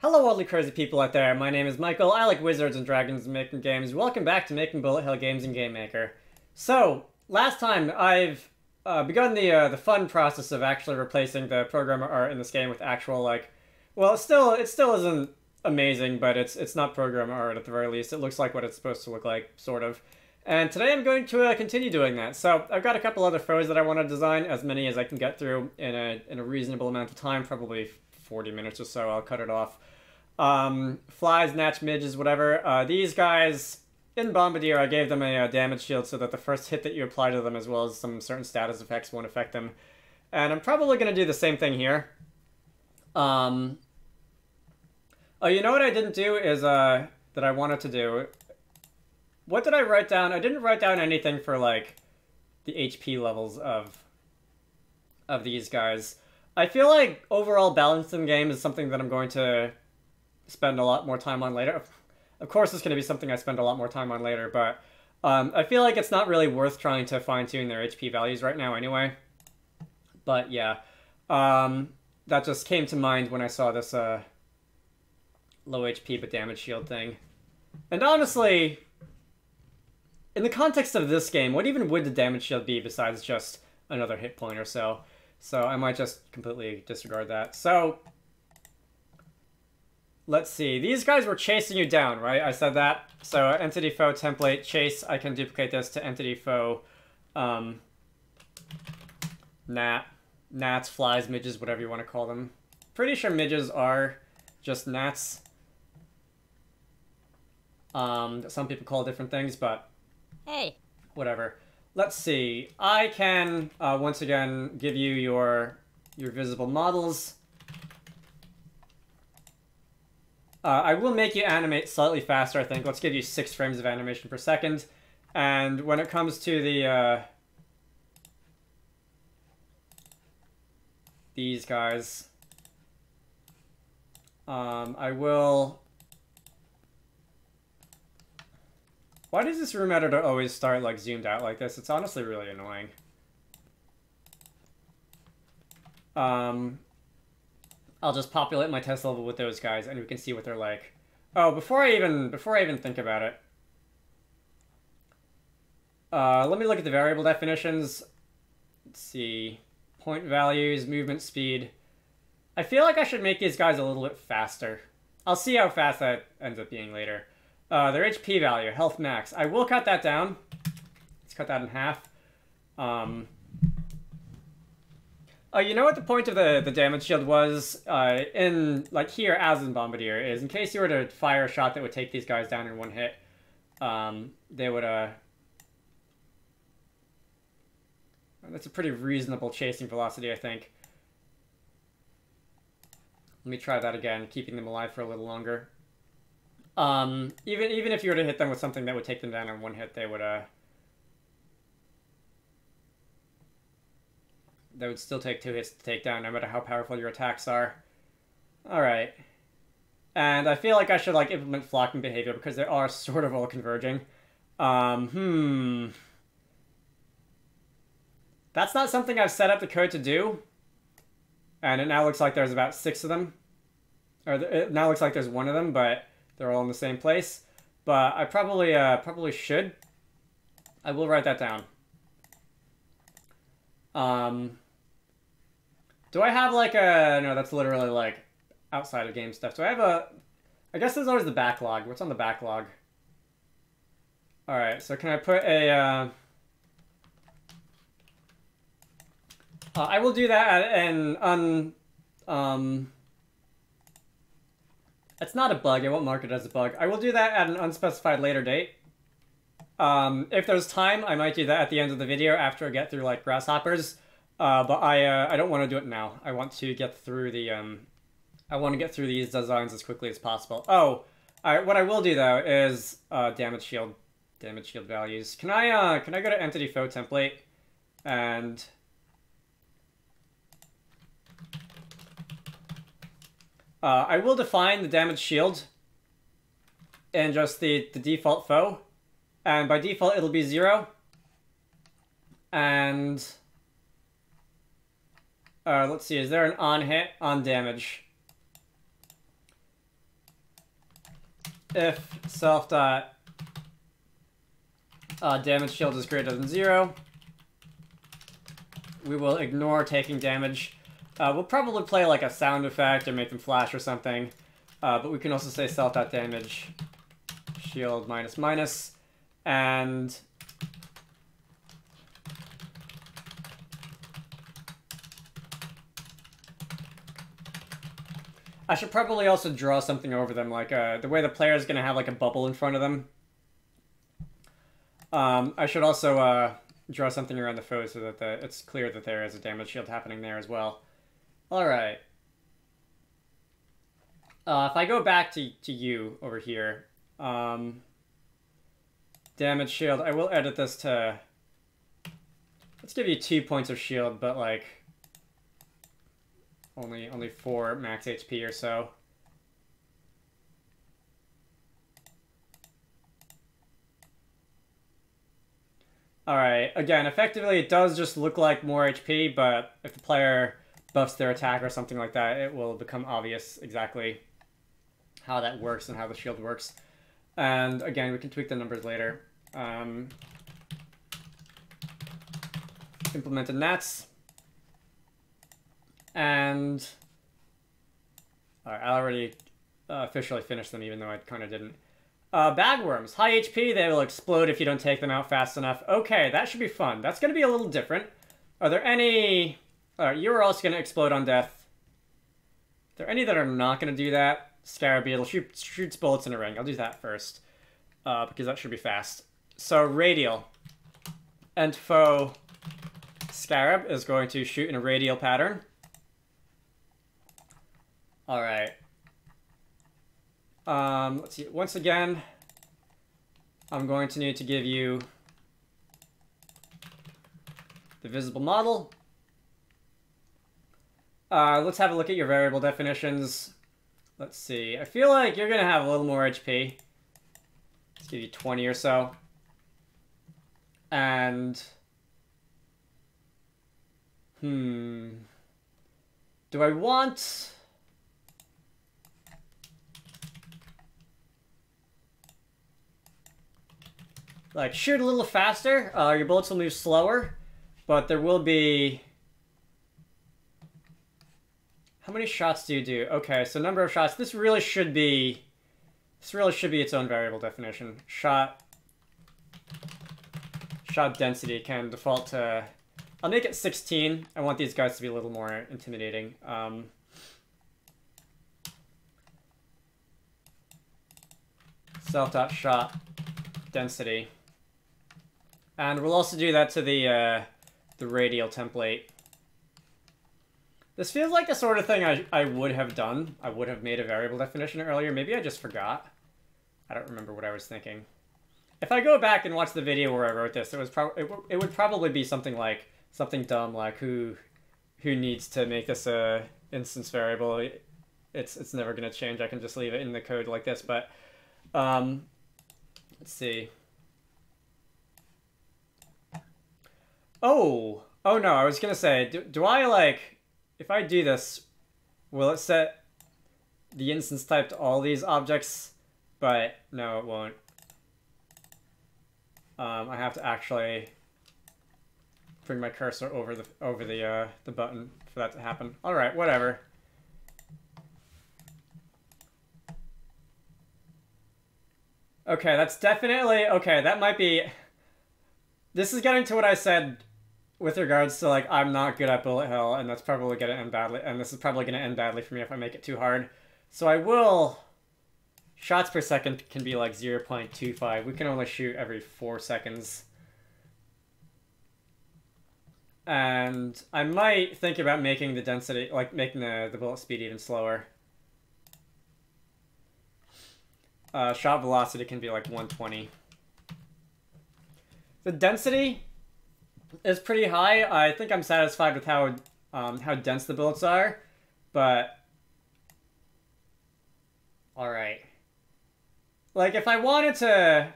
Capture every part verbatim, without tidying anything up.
Hello oddly crazy people out there, my name is Michael, I like wizards and dragons and making games. Welcome back to Making Bullet Hill Games and GameMaker. So, last time I've uh, begun the uh, the fun process of actually replacing the programmer art in this game with actual, like, well, it's still, it still isn't amazing, but it's, it's not programmer art at the very least. It looks like what it's supposed to look like, sort of. And today I'm going to uh, continue doing that. So, I've got a couple other foes that I want to design, as many as I can get through in a, in a reasonable amount of time, probably forty minutes or so, I'll cut it off. Um, flies, gnats, midges, whatever. Uh, these guys, in Bombardier, I gave them a, a damage shield so that the first hit that you apply to them, as well as some certain status effects, won't affect them. And I'm probably going to do the same thing here. Um, oh, you know what I didn't do is, uh, that I wanted to do? What did I write down? I didn't write down anything for, like, the H P levels of, of these guys. I feel like overall balance in the game is something that I'm going to spend a lot more time on later. Of course, it's going to be something I spend a lot more time on later, but um, I feel like it's not really worth trying to fine-tune their H P values right now anyway. But yeah, um, that just came to mind when I saw this uh, low H P but damage shield thing. And honestly, in the context of this game, what even would the damage shield be besides just another hit point or so? So I might just completely disregard that. So, let's see. These guys were chasing you down, right? I said that. So entity foe template chase. I can duplicate this to entity foe um, gnat, gnats, flies, midges, whatever you want to call them. Pretty sure midges are just gnats. Um, that some people call different things, but hey, whatever. Let's see, I can, uh, once again, give you your your visible models. Uh, I will make you animate slightly faster, I think. Let's give you six frames of animation per second. And when it comes to the uh, these guys, um, I will... Why does this room editor always start, like, zoomed out like this? It's honestly really annoying. Um, I'll just populate my test level with those guys, and we can see what they're like. Oh, before I even before I even think about it, uh, let me look at the variable definitions. Let's see, point values, movement speed. I feel like I should make these guys a little bit faster. I'll see how fast that ends up being later. Uh, their H P value, health max. I will cut that down. Let's cut that in half. Um, oh, you know what the point of the, the damage shield was? Uh, in, like here, as in Bombardier, is in case you were to fire a shot that would take these guys down in one hit, um, they would, uh... that's a pretty reasonable chasing velocity, I think. Let me try that again, keeping them alive for a little longer. Um, even even if you were to hit them with something that would take them down in one hit, they would uh they would still take two hits to take down, no matter how powerful your attacks are. All right, and I feel like I should like implement flocking behavior because they are sort of all converging. Um, hmm, that's not something I've set up the code to do, and it now looks like there's about six of them, or th it now looks like there's one of them, but they're all in the same place, but I probably uh, probably should. I will write that down. Um, do I have like a, no, that's literally like outside of game stuff. Do I have a, I guess there's always the backlog. What's on the backlog? All right, so can I put a, uh, uh, I will do that and un, um, it's not a bug. I won't mark it as a bug. I will do that at an unspecified later date. Um, if there's time, I might do that at the end of the video after I get through, like, grasshoppers. Uh, but I uh, I don't want to do it now. I want to get through the... Um, I want to get through these designs as quickly as possible. Oh, I, what I will do, though, is uh, damage shield. Damage shield values. Can I, uh, can I go to entity foe template and... Uh, I will define the damage shield and just the, the default foe. And by default, it'll be zero. And uh, let's see, is there an on hit, on damage? if self dot uh, damage shield is greater than zero, we will ignore taking damage. Uh, we'll probably play like a sound effect or make them flash or something, uh, but we can also say self dot damage shield minus minus, and I should probably also draw something over them, like uh, the way the player is going to have like a bubble in front of them. Um, I should also uh, draw something around the foe so that the, it's clear that there is a damage shield happening there as well. All right. Uh, if I go back to, to you over here, um, damage shield, I will edit this to, let's give you two points of shield, but like, Only, only four max H P or so. Alright, again, effectively it does just look like more H P, but if the player buffs their attack or something like that, it will become obvious exactly how that works and how the shield works. And again, we can tweak the numbers later. Um, implemented N A Ts. And all right, I already uh, officially finished them, even though I kind of didn't. Uh, bagworms, high H P, they will explode if you don't take them out fast enough. Okay, that should be fun. That's going to be a little different. Are there any... All right, you are also going to explode on death. Are there any that are not going to do that? Scarab beetle shoot, shoots bullets in a ring. I'll do that first, uh, because that should be fast. So radial and foe scarab is going to shoot in a radial pattern. All right. Um, let's see. Once again, I'm going to need to give you the visible model. Uh, let's have a look at your variable definitions. Let's see. I feel like you're going to have a little more H P. Let's give you twenty or so. And, hmm. Do I want... Like, shoot a little faster, uh, your bullets will move slower, but there will be... How many shots do you do? Okay, so number of shots. This really should be... This really should be its own variable definition. Shot... Shot density can default to... I'll make it sixteen. I want these guys to be a little more intimidating. Um... Self.shot density. And we'll also do that to the uh, the radial template. This feels like the sort of thing I, I would have done. I would have made a variable definition earlier. Maybe I just forgot. I don't remember what I was thinking. If I go back and watch the video where I wrote this, it was pro it, w it would probably be something like something dumb like who who needs to make this a instance variable? It's it's never going to change. I can just leave it in the code like this. But um, let's see. Oh, oh no, I was going to say, do, do I like, if I do this, will it set the instance type to all these objects? But no, it won't. Um, I have to actually bring my cursor over the, over the, uh, the button for that to happen. All right, whatever. Okay, that's definitely, okay, that might be, this is getting to what I said with regards to, like, I'm not good at Bullet Hill, and that's probably going to end badly, and this is probably going to end badly for me if I make it too hard. So I will... Shots per second can be, like, zero point two five. We can only shoot every four seconds. And I might think about making the density, like, making the, the bullet speed even slower. Uh, shot velocity can be, like, one twenty. The density... is pretty high. I think I'm satisfied with how um, how dense the bullets are, but all right. Like if I wanted to,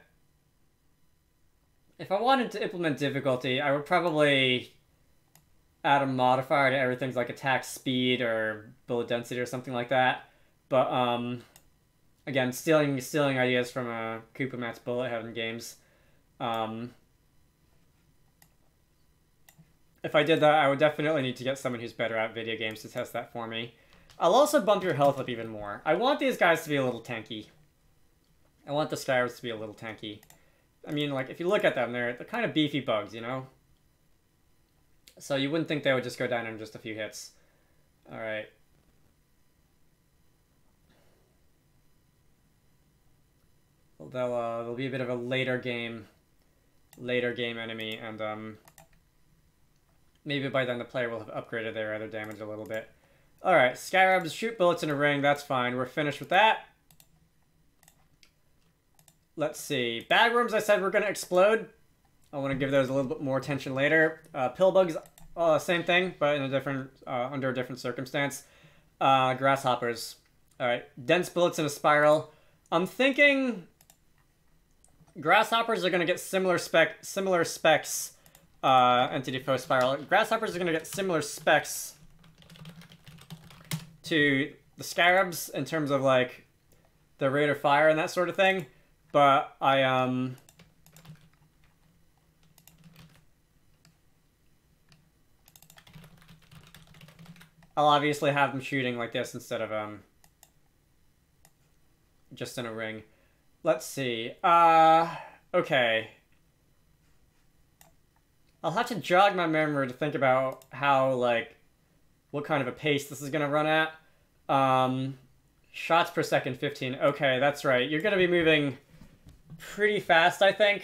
if I wanted to implement difficulty, I would probably add a modifier to everything's like attack speed or bullet density or something like that. But um, again, stealing stealing ideas from uh, Koopa Max Bullet Hill Games. Um, if I did that, I would definitely need to get someone who's better at video games to test that for me. I'll also bump your health up even more. I want these guys to be a little tanky. I want the Skyros to be a little tanky. I mean, like, if you look at them, they're, they're kind of beefy bugs, you know? So you wouldn't think they would just go down in just a few hits. Alright. Well, they'll, uh, they'll be a bit of a later game, later game enemy, and um, maybe by then the player will have upgraded their other damage a little bit. Alright, Scarabs shoot bullets in a ring, that's fine. We're finished with that. Let's see. Bagworms, I said, we're going to explode. I want to give those a little bit more attention later. Uh, Pillbugs, uh, same thing, but in a different, uh, under a different circumstance. Uh, grasshoppers. All right. Dense bullets in a spiral. I'm thinking grasshoppers are going to get similar spec, similar specs. Uh, entity post spiral. Grasshoppers are going to get similar specs to the scarabs in terms of like the rate of fire and that sort of thing. But I, um, I'll obviously have them shooting like this instead of, um, just in a ring. Let's see. Uh, okay. I'll have to jog my memory to think about how, like, what kind of a pace this is going to run at. Um, shots per second, fifteen. Okay, that's right. You're going to be moving pretty fast, I think.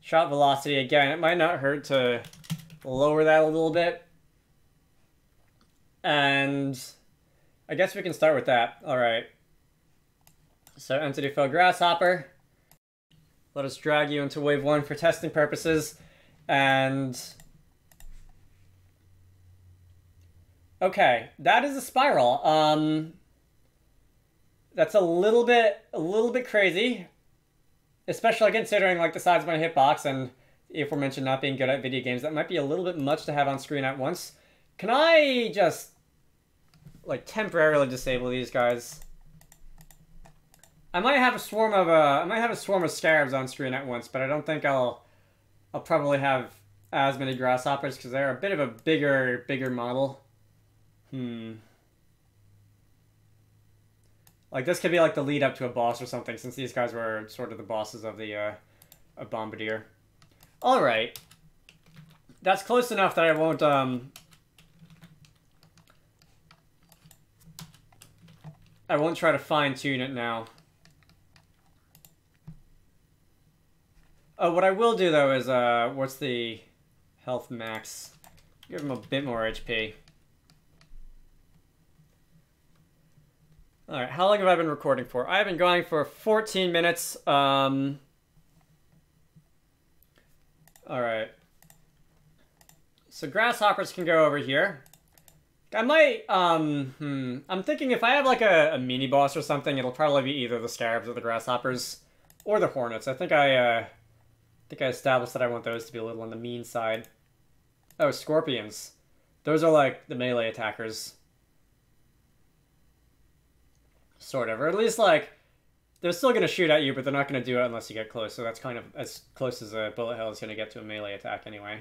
Shot velocity, again, it might not hurt to lower that a little bit. And I guess we can start with that. All right. So entity fell grasshopper. Let us drag you into wave one for testing purposes. And okay, that is a spiral. Um, that's a little bit, a little bit crazy. Especially considering like the size of my hitbox and the aforementioned not being good at video games, that might be a little bit much to have on screen at once. Can I just like temporarily disable these guys? I might have a swarm of uh, I might have a swarm of scarabs on screen at once, but I don't think I'll I'll probably have as many grasshoppers because they're a bit of a bigger bigger model. Hmm. Like, this could be, like, the lead up to a boss or something, since these guys were sort of the bosses of the, uh, of Bombardier. Alright. That's close enough that I won't, um... I won't try to fine-tune it now. Oh, what I will do, though, is, uh, what's the health max? Give him a bit more H P. All right, how long have I been recording for? I've been going for fourteen minutes. Um, all right. So grasshoppers can go over here. I might, um, hmm, I'm thinking if I have like a, a mini boss or something, it'll probably be either the scarabs or the grasshoppers or the hornets. I think I, uh, I think I established that I want those to be a little on the mean side. Oh, scorpions. Those are like the melee attackers. Sort of, or at least like they're still gonna shoot at you, but they're not gonna do it unless you get close. So that's kind of as close as a bullet hell is gonna get to a melee attack anyway.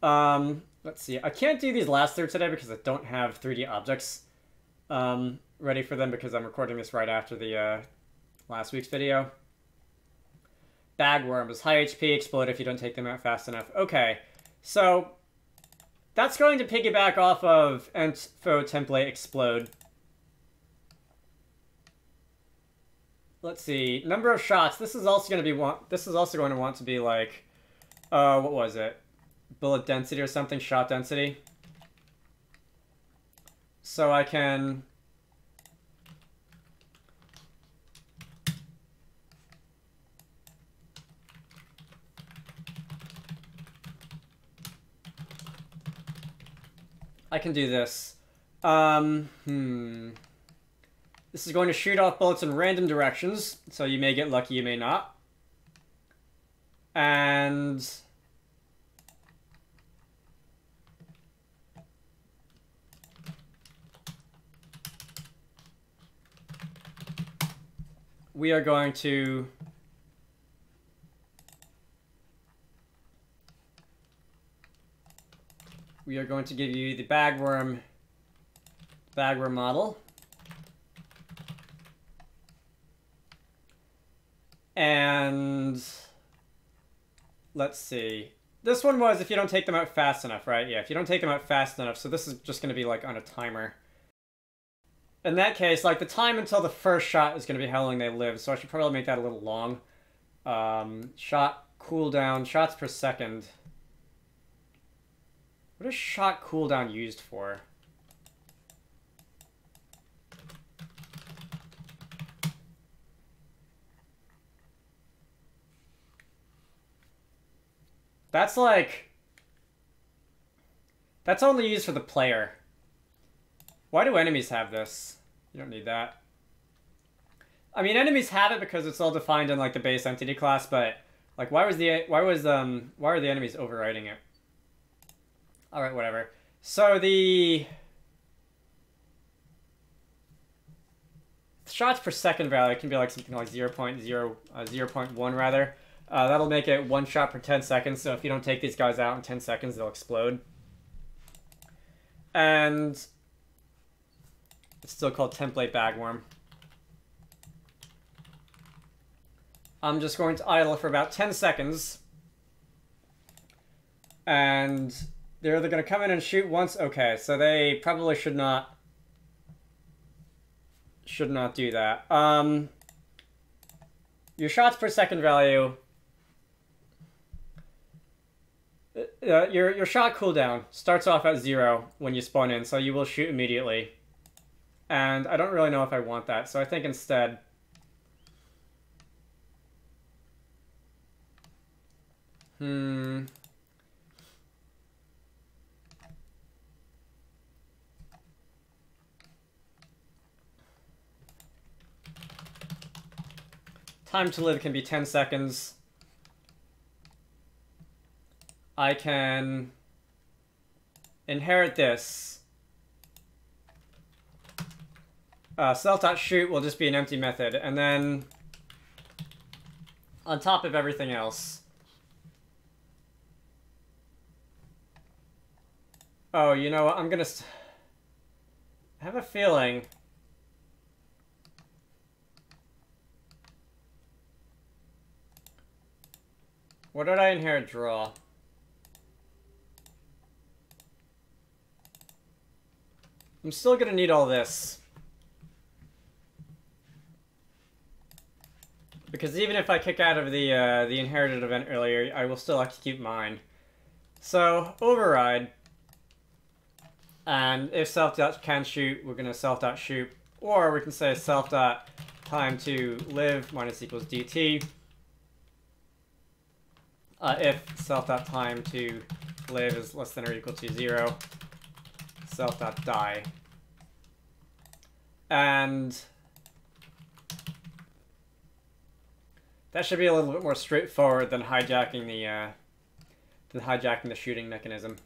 Um, let's see. I can't do these last three today because I don't have three D objects um, ready for them because I'm recording this right after the uh, last week's video. Bagworm is high H P, explode if you don't take them out fast enough. Okay, so that's going to piggyback off of Entfo template explode. Let's see, number of shots. This is also going to be want. This is also going to want to be like, uh, what was it? Bullet density or something? Shot density. So I can. I can do this. Um, hmm. This is going to shoot off bullets in random directions, so you may get lucky, you may not. And we are going to we are going to give you the bagworm bagworm model. And let's see. This one was if you don't take them out fast enough, right? Yeah, if you don't take them out fast enough. So this is just going to be like on a timer. In that case, like the time until the first shot is going to be how long they live. So I should probably make that a little long. Um, shot cooldown, shots per second. What is shot cooldown used for? That's like... That's only used for the player. Why do enemies have this? You don't need that. I mean, enemies have it because it's all defined in like the base entity class, but like why was the why was um why are the enemies overriding it? All right, whatever. So the shots per second value can be like something like zero point zero, zero point one rather. Uh, that'll make it one shot per ten seconds, so if you don't take these guys out in ten seconds, they'll explode. And it's still called template bagworm. I'm just going to idle for about ten seconds. And they're either going to come in and shoot once. Okay, so they probably should not should not do that. Um, your shots per second value. Uh, your, your shot cooldown starts off at zero when you spawn in, so you will shoot immediately. And I don't really know if I want that, so I think instead... Hmm... Time to live can be ten seconds. I can inherit this. Uh, self.shoot will just be an empty method. And then on top of everything else. Oh, you know what? I'm going to... I have a feeling... What did I inherit? Draw. I'm still gonna need all this. Because even if I kick out of the uh, the inherited event earlier, I will still execute mine. So, override. And if self.canShoot, we're gonna self.shoot. Or we can say self.timeToLive minus equals dt. Uh, if self.timeToLive is less than or equal to zero, self.die. And that should be a little bit more straightforward than hijacking the uh, than hijacking the shooting mechanism.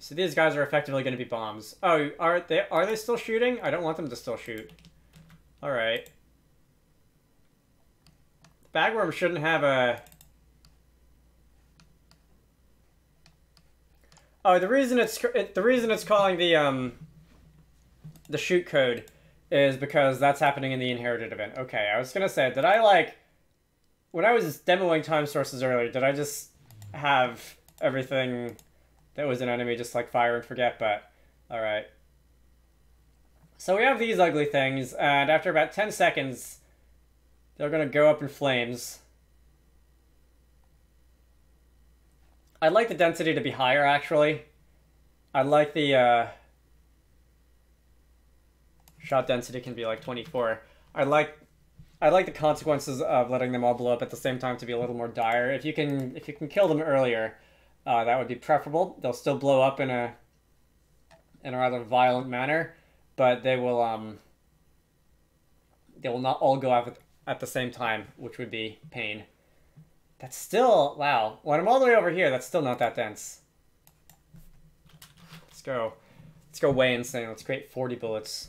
So these guys are effectively going to be bombs. Oh, are they are they still shooting? I don't want them to still shoot. All right. The bagworm shouldn't have a... Oh, the reason it's it, the reason it's calling the um the shoot code is because that's happening in the inherited event. Okay, I was gonna say, did I like when I was demoing time sources earlier? Did I just have everything that was an enemy just like fire and forget? But all right. So we have these ugly things, and after about ten seconds, they're gonna go up in flames. I'd like the density to be higher, actually. I'd like the uh, shot density can be like twenty-four. I'd like I'd like the consequences of letting them all blow up at the same time to be a little more dire. If you can if you can kill them earlier, uh, that would be preferable. They'll still blow up in a in a rather violent manner, but they will um they will not all go out with at the same time, which would be pain. That's still, wow. When I'm all the way over here, that's still not that dense. Let's go. Let's go way insane. Let's create forty bullets.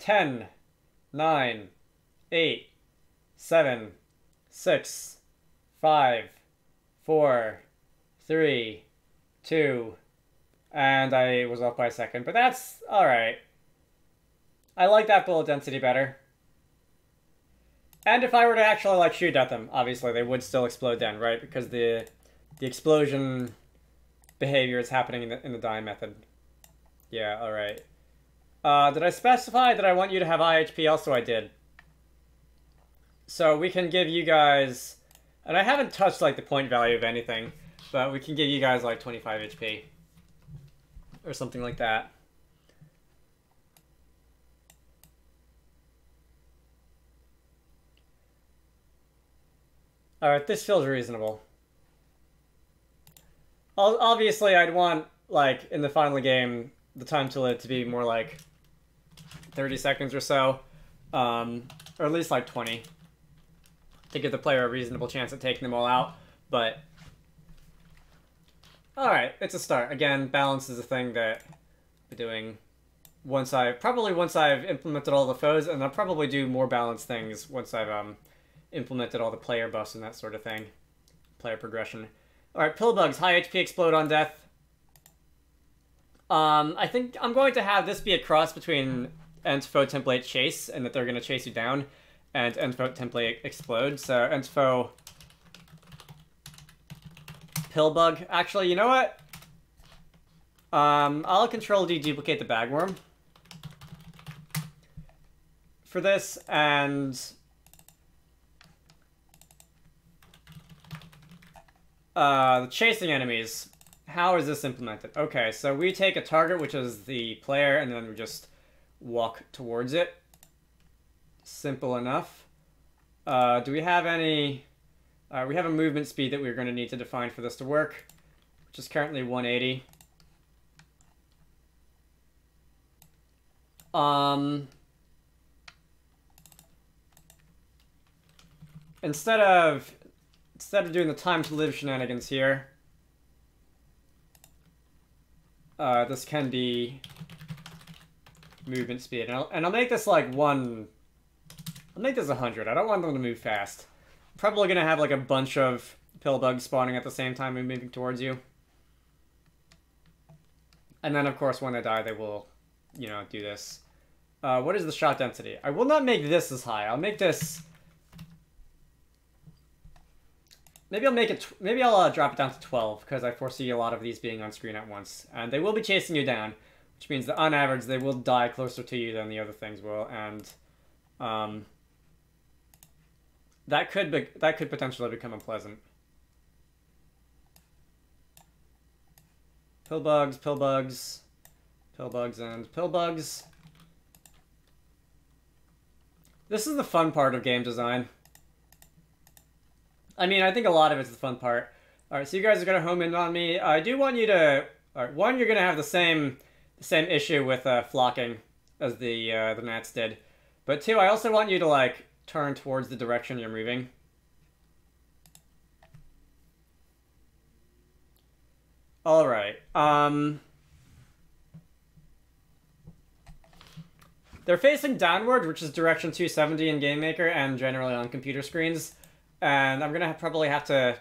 ten, nine, eight, seven, six, five, four, three, two, and I was off by a second, but that's alright. I like that bullet density better. And if I were to actually like shoot at them, obviously they would still explode then, right? Because the the explosion behavior is happening in the, in the die method. Yeah, alright. Uh, did I specify that I want you to have I H P? Also I did. So we can give you guys, and I haven't touched like the point value of anything, but we can give you guys like twenty-five H P or something like that. All right, this feels reasonable. Obviously, I'd want, like, in the final game, the time to live to be more like thirty seconds or so, um, or at least like twenty, to give the player a reasonable chance at taking them all out. But, all right, it's a start. Again, balance is a thing that I'll be doing once I, probably once I've implemented all the foes, and I'll probably do more balanced things once I've, um, implemented all the player buffs and that sort of thing. Player progression. Alright, pillbugs. High H P explode on death. Um, I think I'm going to have this be a cross between Entfo template chase, and that they're going to chase you down, and Entfo template explode. So Entfo pillbug. Actually, you know what? Um, I'll control D duplicate the bagworm for this, and Uh, the chasing enemies. How is this implemented? Okay, so we take a target, which is the player, and then we just walk towards it. Simple enough. Uh, do we have any... Uh, we have a movement speed that we're going to need to define for this to work, which is currently one eighty. Um... Instead of... Instead of doing the time to live shenanigans here, uh, this can be movement speed. And I'll, and I'll make this like one, I'll make this one hundred. I don't want them to move fast. I'm probably going to have like a bunch of pillbugs spawning at the same time and moving towards you. And then of course when they die they will, you know, do this. Uh, what is the shot density? I will not make this as high. I'll make this... Maybe I'll make it. Maybe I'll uh, drop it down to twelve, because I foresee a lot of these being on screen at once, and they will be chasing you down, which means that on average they will die closer to you than the other things will, and um, that could be, that could potentially become unpleasant. Pillbugs, pillbugs, pillbugs, and pillbugs. This is the fun part of game design. I mean, I think a lot of it's the fun part. All right, so you guys are gonna home in on me. I do want you to. All right, one, you're gonna have the same, the same issue with uh, flocking as the uh, the gnats did, but two, I also want you to like turn towards the direction you're moving. All right. Um, they're facing downward, which is direction two seventy in GameMaker and generally on computer screens. And I'm going to probably have to,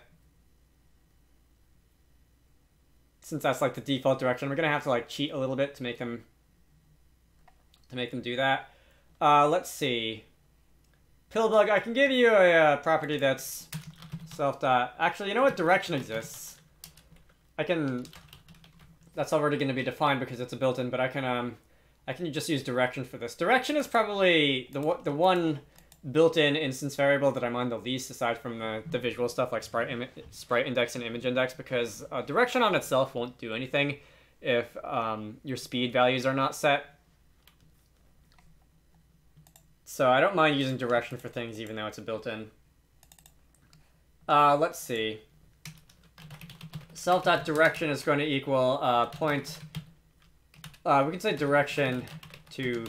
since that's like the default direction, we're going to have to like cheat a little bit to make them, to make them do that. Uh, let's see. Pillbug, I can give you a uh, property that's self dot. Actually, you know what? Direction exists. I can, that's already going to be defined because it's a built-in, but I can, um, I can just use direction for this. Direction is probably the, the one built-in instance variable that I'm on the least, aside from the, the visual stuff like sprite, Im sprite index and image index, because uh, direction on itself won't do anything if um, your speed values are not set. So I don't mind using direction for things even though it's a built-in. Uh, let's see. Self.direction is going to equal uh, point... Uh, we can say direction to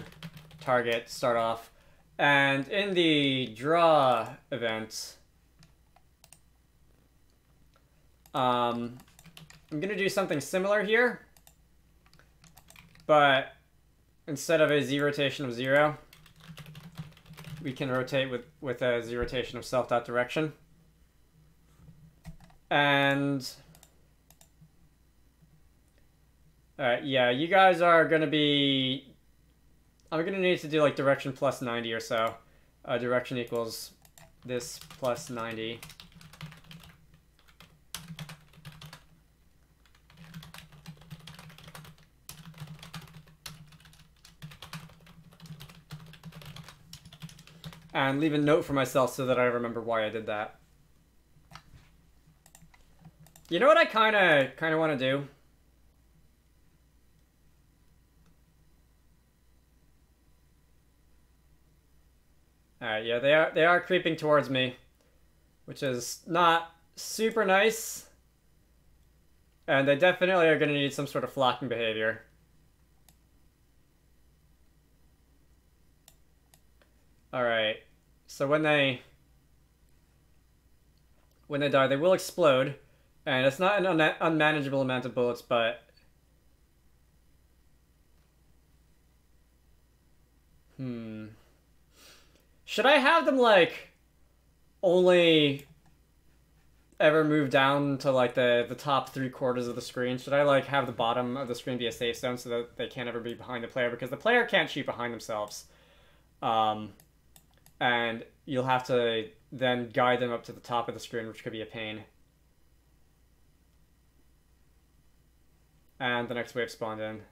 target, start off. And in the draw event, um, I'm going to do something similar here, but instead of a z rotation of zero, we can rotate with, with a z rotation of self dot direction. And all right, yeah, you guys are going to be, I'm going to need to do like direction plus ninety or so. Uh, direction equals this plus ninety. And leave a note for myself so that I remember why I did that. You know what I kind of kind of want to do? All right, yeah, they are they are creeping towards me, which is not super nice. And they definitely are going to need some sort of flocking behavior. All right, so when they when they die, they will explode, and it's not an un unmanageable amount of bullets, but hmm, should I have them like only ever move down to like the the top three quarters of the screen? Should I like have the bottom of the screen be a safe zone so that they can't ever be behind the player, because the player can't shoot behind themselves? Um. And you'll have to then guide them up to the top of the screen, which could be a pain. And the next wave spawned in.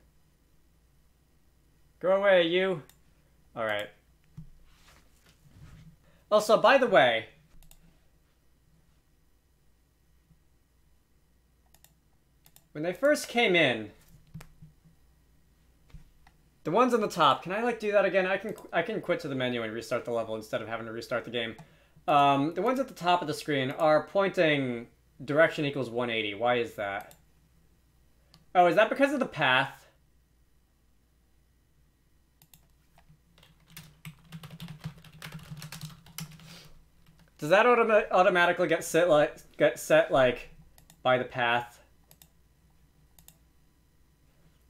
Go away, you! Alright. Also, by the way... when they first came in... the ones on the top, can I like do that again? I can I can quit to the menu and restart the level instead of having to restart the game. Um, the ones at the top of the screen are pointing direction equals one eighty. Why is that? Oh, is that because of the path? Does that autom automatically get set like get set like by the path?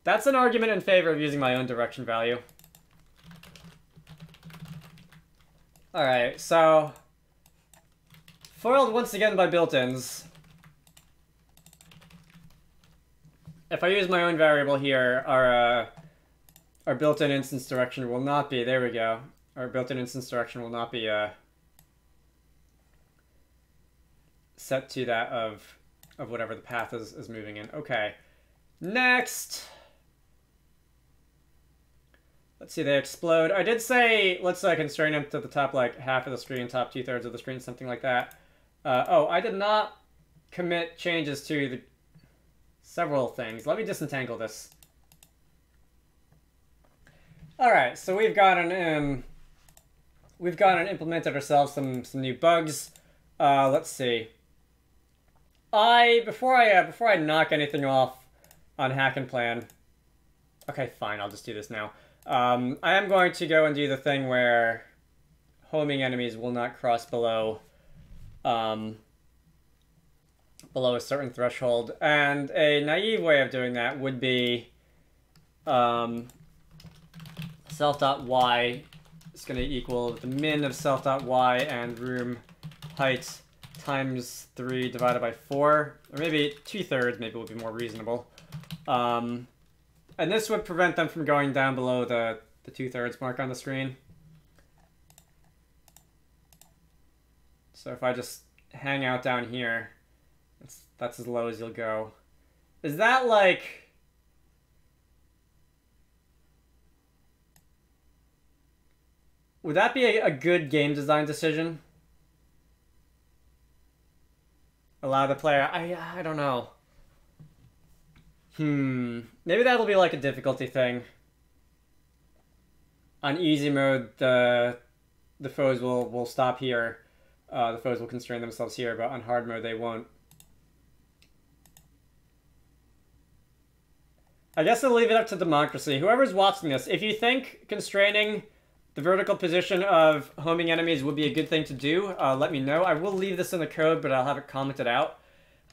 That's an argument in favor of using my own direction value. Alright, so... foiled once again by built-ins. If I use my own variable here, our, uh, our built-in instance direction will not be... there we go. Our built-in instance direction will not be uh, set to that of, of whatever the path is, is moving in. Okay. Next! Let's see, they explode. I did say, let's uh, constrain them to the top, like, half of the screen, top two-thirds of the screen, something like that. Uh, oh, I did not commit changes to the several things. Let me disentangle this. All right, so we've got an, um, we've got and implemented ourselves some, some new bugs. Uh, let's see. I, before I, uh, before I knock anything off on Hack and Plan, okay, fine, I'll just do this now. Um, I am going to go and do the thing where homing enemies will not cross below um, below a certain threshold. And a naive way of doing that would be um, self.y is going to equal the min of self.y and room height times three divided by four. Or maybe two-thirds maybe would be more reasonable. Um, And this would prevent them from going down below the, the two-thirds mark on the screen. So if I just hang out down here, that's, that's as low as you'll go. Is that like... would that be a, a good game design decision? Allow the player... I, I don't know. Hmm, maybe that'll be like a difficulty thing. On easy mode, the the foes will, will stop here. Uh, the foes will constrain themselves here, but on hard mode, they won't. I guess I'll leave it up to democracy. Whoever's watching this, if you think constraining the vertical position of homing enemies would be a good thing to do, uh, let me know. I will leave this in the code, but I'll have it commented out.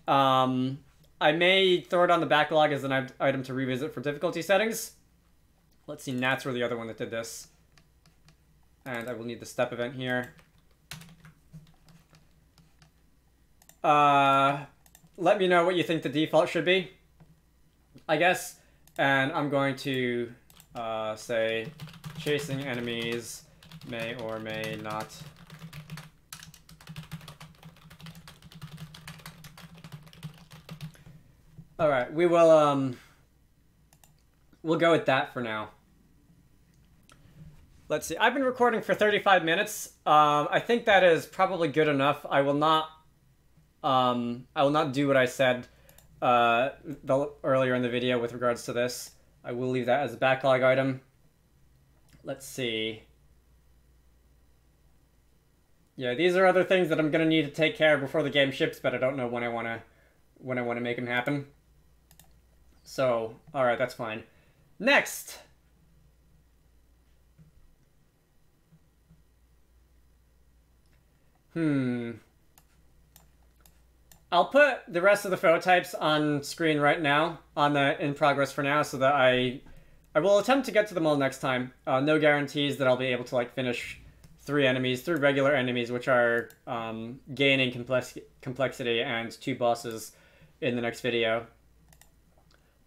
Um... I may throw it on the backlog as an item to revisit for difficulty settings. Let's see, Nats were the other one that did this. And I will need the step event here. Uh, let me know what you think the default should be, I guess. And I'm going to uh, say chasing enemies may or may not All right, we will, um, we'll go with that for now. Let's see, I've been recording for thirty-five minutes. Um, I think that is probably good enough. I will not, um, I will not do what I said uh, the, earlier in the video with regards to this. I will leave that as a backlog item. Let's see. Yeah, these are other things that I'm gonna need to take care of before the game ships, but I don't know when I wanna, when I wanna make them happen. So, all right, that's fine. Next. Hmm. I'll put the rest of the phototypes on screen right now, on the in progress for now, so that I, I will attempt to get to them all next time. Uh, no guarantees that I'll be able to like finish three enemies, three regular enemies, which are um, gaining complex complexity, and two bosses in the next video.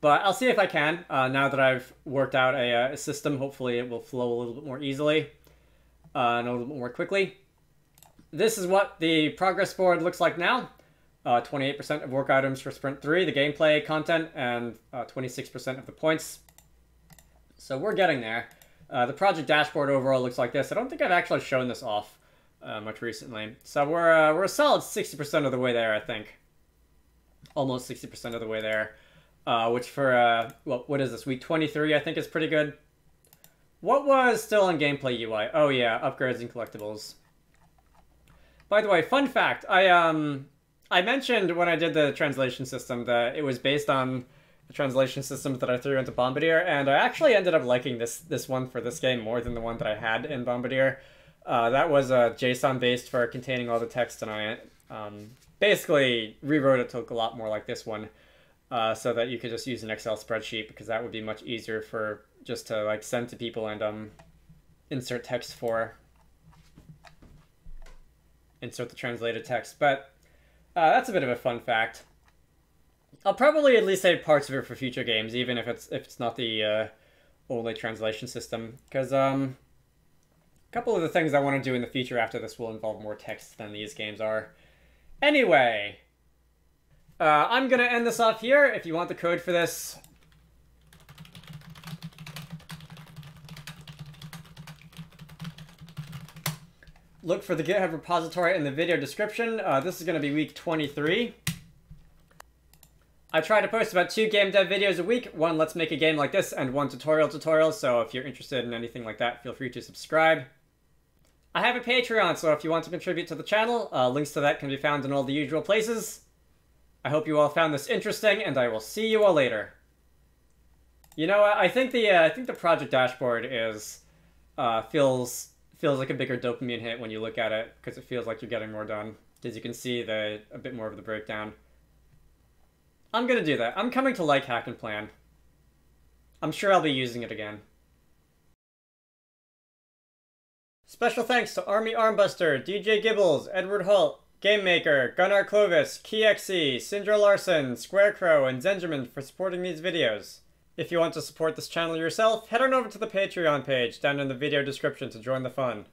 But I'll see if I can, uh, now that I've worked out a, a system. Hopefully it will flow a little bit more easily uh, and a little bit more quickly. This is what the progress board looks like now. twenty-eight percent uh, of work items for Sprint three, the gameplay content, and twenty-six percent uh, of the points. So we're getting there. Uh, the project dashboard overall looks like this. I don't think I've actually shown this off uh, much recently. So we're, uh, we're a solid sixty percent of the way there, I think. Almost sixty percent of the way there. Uh, which for, uh, well, what is this, week twenty-three, I think is pretty good. What was still on gameplay U I? Oh yeah, upgrades and collectibles. By the way, fun fact, I um, I mentioned when I did the translation system that it was based on the translation system that I threw into Bombardier, and I actually ended up liking this, this one for this game more than the one that I had in Bombardier. Uh, that was uh, JSON-based for containing all the text, and I um, basically rewrote it to look a lot more like this one. Uh, so that you could just use an Excel spreadsheet, because that would be much easier for just to like send to people and um, insert text for, insert the translated text. But uh, that's a bit of a fun fact. I'll probably at least save parts of it for future games, even if it's if it's not the uh, only translation system, because um, a couple of the things I want to do in the future after this will involve more text than these games are. Anyway. Uh, I'm going to end this off here. If you want the code for this, look for the GitHub repository in the video description. Uh, this is going to be week twenty-three. I try to post about two game dev videos a week. One let's make a game like this, and one tutorial tutorial. So if you're interested in anything like that, feel free to subscribe. I have a Patreon, so if you want to contribute to the channel, uh, links to that can be found in all the usual places. I hope you all found this interesting, and I will see you all later. You know, I think the uh, I think the project dashboard is uh, feels feels like a bigger dopamine hit when you look at it, because it feels like you're getting more done, because you can see the a bit more of the breakdown. I'm gonna do that. I'm coming to like Hack and Plan. I'm sure I'll be using it again. Special thanks to Army Armbuster, D J Gibbles, Edward Holt, GameMaker, Gunnar Clovis, KeyXE, Sindra Larson, Squarecrow, and Zengerman for supporting these videos. If you want to support this channel yourself, head on over to the Patreon page down in the video description to join the fun.